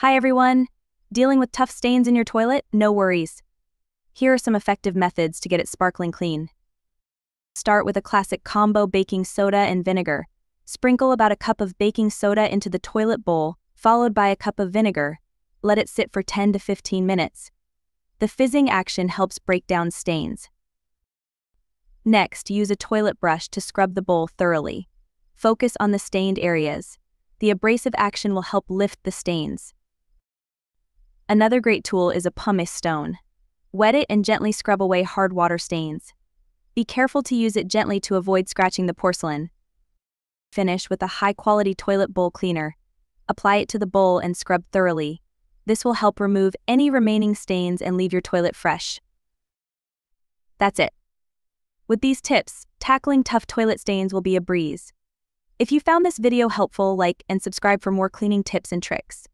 Hi everyone! Dealing with tough stains in your toilet? No worries. Here are some effective methods to get it sparkling clean. Start with a classic combo: baking soda and vinegar. Sprinkle about a cup of baking soda into the toilet bowl, followed by a cup of vinegar. Let it sit for 10 to 15 minutes. The fizzing action helps break down stains. Next, use a toilet brush to scrub the bowl thoroughly. Focus on the stained areas. The abrasive action will help lift the stains. Another great tool is a pumice stone. Wet it and gently scrub away hard water stains. Be careful to use it gently to avoid scratching the porcelain. Finish with a high-quality toilet bowl cleaner. Apply it to the bowl and scrub thoroughly. This will help remove any remaining stains and leave your toilet fresh. That's it. With these tips, tackling tough toilet stains will be a breeze. If you found this video helpful, like and subscribe for more cleaning tips and tricks.